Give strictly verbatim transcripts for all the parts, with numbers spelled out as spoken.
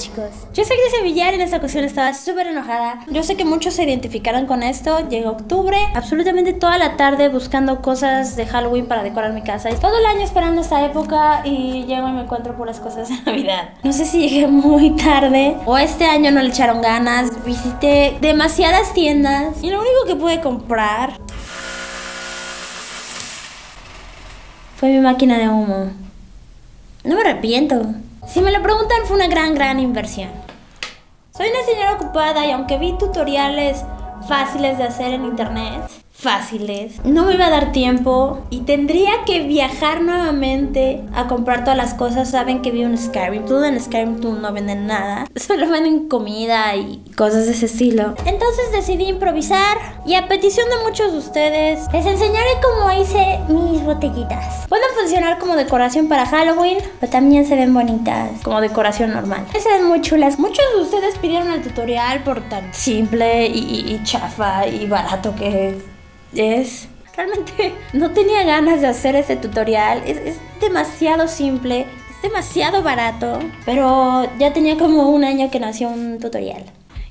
chicos. Yo soy Grecia Villar y en esta ocasión estaba súper enojada. Yo sé que muchos se identificaron con esto. Llegó octubre, absolutamente toda la tarde buscando cosas de Halloween para decorar mi casa. Y todo el año esperando esta época y llego y me encuentro puras cosas de Navidad. No sé si llegué muy tarde o este año no le echaron ganas. Visité demasiadas tiendas y lo único que pude comprar fue mi máquina de humo. No me arrepiento. Si me lo preguntan, fue una gran, gran inversión. Soy una señora ocupada y aunque vi tutoriales fáciles de hacer en internet, fáciles, no me iba a dar tiempo y tendría que viajar nuevamente a comprar todas las cosas. Saben que vi un Skyrim Tour, en Skyrim Tour no venden nada, solo venden comida y cosas de ese estilo. Entonces decidí improvisar y a petición de muchos de ustedes les enseñaré cómo hice mis botellitas. Pueden funcionar como decoración para Halloween, pero también se ven bonitas como decoración normal. Se ven muy chulas. Muchos de ustedes pidieron el tutorial por tan simple y, y chafa y barato que es. Es... Realmente no tenía ganas de hacer este tutorial. Es, es demasiado simple, es demasiado barato. Pero ya tenía como un año que nació un tutorial.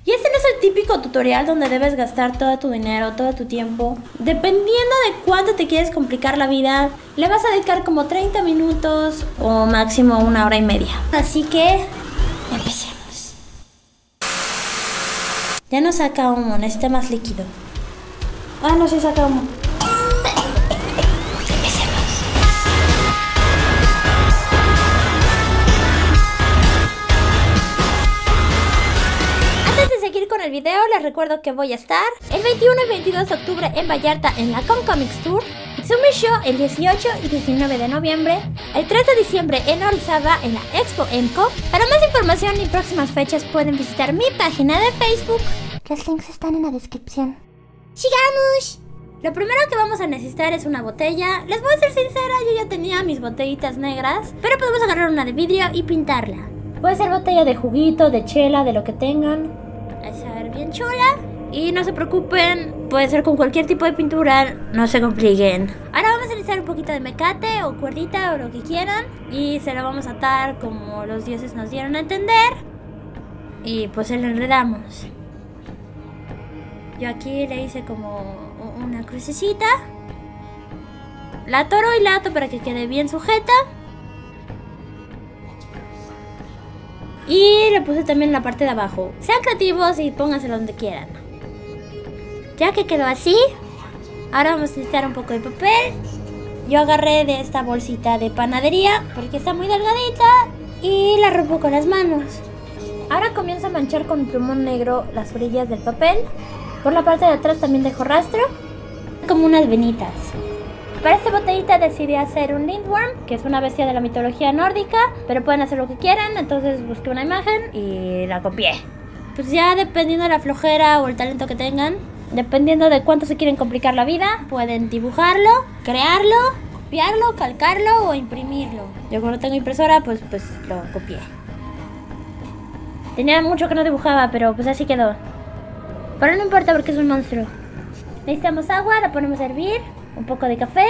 Y este no es el típico tutorial donde debes gastar todo tu dinero, todo tu tiempo. Dependiendo de cuánto te quieres complicar la vida, le vas a dedicar como treinta minutos o máximo una hora y media. Así que... empecemos. Ya no saca humo, necesita más líquido. Ah, no, sí saca humo. Antes de seguir con el video, les recuerdo que voy a estar el veintiuno y veintidós de octubre en Vallarta en la Com Comics Tour, Sumi Show el dieciocho y diecinueve de noviembre, el tres de diciembre en Orizaba en la Expo EMCO. Para más información y próximas fechas pueden visitar mi página de Facebook. Los links están en la descripción. ¡Sigamos! Lo primero que vamos a necesitar es una botella. Les voy a ser sincera, yo ya tenía mis botellitas negras, pero podemos agarrar una de vidrio y pintarla. Puede ser botella de juguito, de chela, de lo que tengan. Es a ver bien chula. Y no se preocupen, puede ser con cualquier tipo de pintura, no se compliquen. Ahora vamos a necesitar un poquito de mecate o cuerdita o lo que quieran. Y se la vamos a atar como los dioses nos dieron a entender. Y pues se la enredamos. Yo aquí le hice como una crucecita. La atoro y la ato para que quede bien sujeta. Y le puse también la parte de abajo. Sean creativos y pónganselo donde quieran. Ya que quedó así, ahora vamos a necesitar un poco de papel. Yo agarré de esta bolsita de panadería porque está muy delgadita y la rompo con las manos. Ahora comienzo a manchar con plumón negro las orillas del papel. Por la parte de atrás también dejo rastro, como unas venitas. Para esta botellita decidí hacer un Lindworm, que es una bestia de la mitología nórdica, pero pueden hacer lo que quieran, entonces busqué una imagen y la copié. Pues ya dependiendo de la flojera o el talento que tengan, dependiendo de cuánto se quieren complicar la vida, pueden dibujarlo, crearlo, copiarlo, calcarlo o imprimirlo. Yo como no tengo impresora, pues, pues lo copié. Tenía mucho que no dibujaba, pero pues así quedó. Pero no importa porque es un monstruo. Necesitamos agua, la ponemos a hervir, un poco de café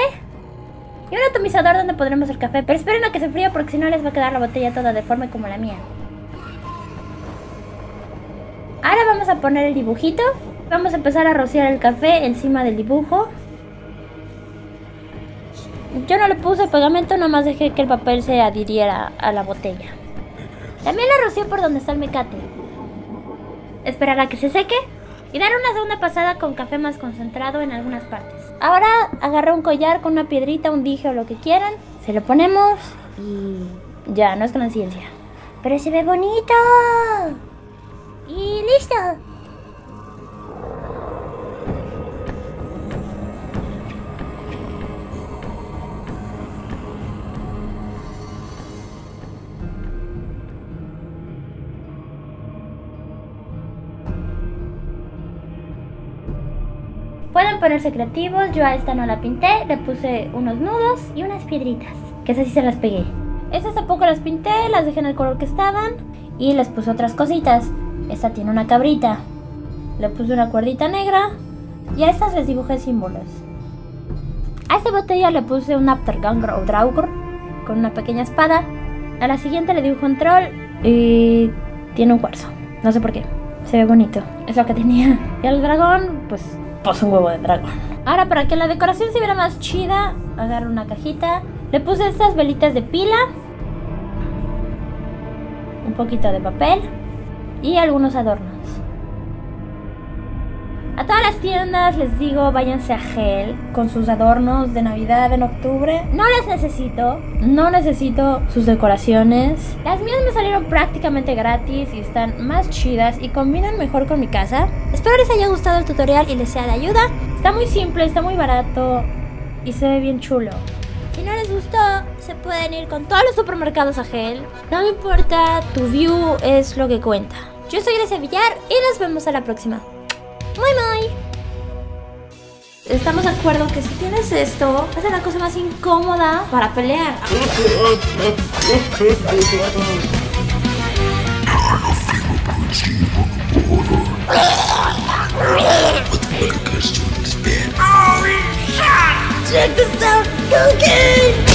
y un atomizador donde pondremos el café. Pero esperen a que se fríe porque si no les va a quedar la botella toda deforme como la mía. Ahora vamos a poner el dibujito. Vamos a empezar a rociar el café encima del dibujo. Yo no le puse pegamento, nomás dejé que el papel se adhiriera a la botella. También la rocié por donde está el mecate. Esperar a que se seque y dar una segunda pasada con café más concentrado en algunas partes. Ahora agarré un collar con una piedrita, un dije o lo que quieran. Se lo ponemos y ya, no es con ciencia. Pero se ve bonito. Y listo. Pueden ponerse creativos, yo a esta no la pinté, le puse unos nudos y unas piedritas, que esas sí se las pegué. Estas tampoco las pinté, las dejé en el color que estaban y les puse otras cositas. Esta tiene una cabrita, le puse una cuerdita negra y a estas les dibujé símbolos. A esta botella le puse un Aptrgangr o Draugr con una pequeña espada, a la siguiente le dibujé un troll y tiene un cuarzo. No sé por qué. Se ve bonito. Es lo que tenía. Y el dragón, pues, puso un huevo de dragón. Ahora, para que la decoración se viera más chida, agarro una cajita. Le puse estas velitas de pila. Un poquito de papel. Y algunos adornos. A todas las tiendas les digo, váyanse a Gel con sus adornos de Navidad en octubre. No las necesito, no necesito sus decoraciones. Las mías me salieron prácticamente gratis y están más chidas y combinan mejor con mi casa. Espero les haya gustado el tutorial y les sea de ayuda. Está muy simple, está muy barato y se ve bien chulo. Si no les gustó, se pueden ir con todos los supermercados a Gel. No me importa, tu view es lo que cuenta. Yo soy Grecia Villar y nos vemos a la próxima. Muy muy. Estamos de acuerdo que si tienes esto, esa es la cosa más incómoda para pelear. Check this out, go game!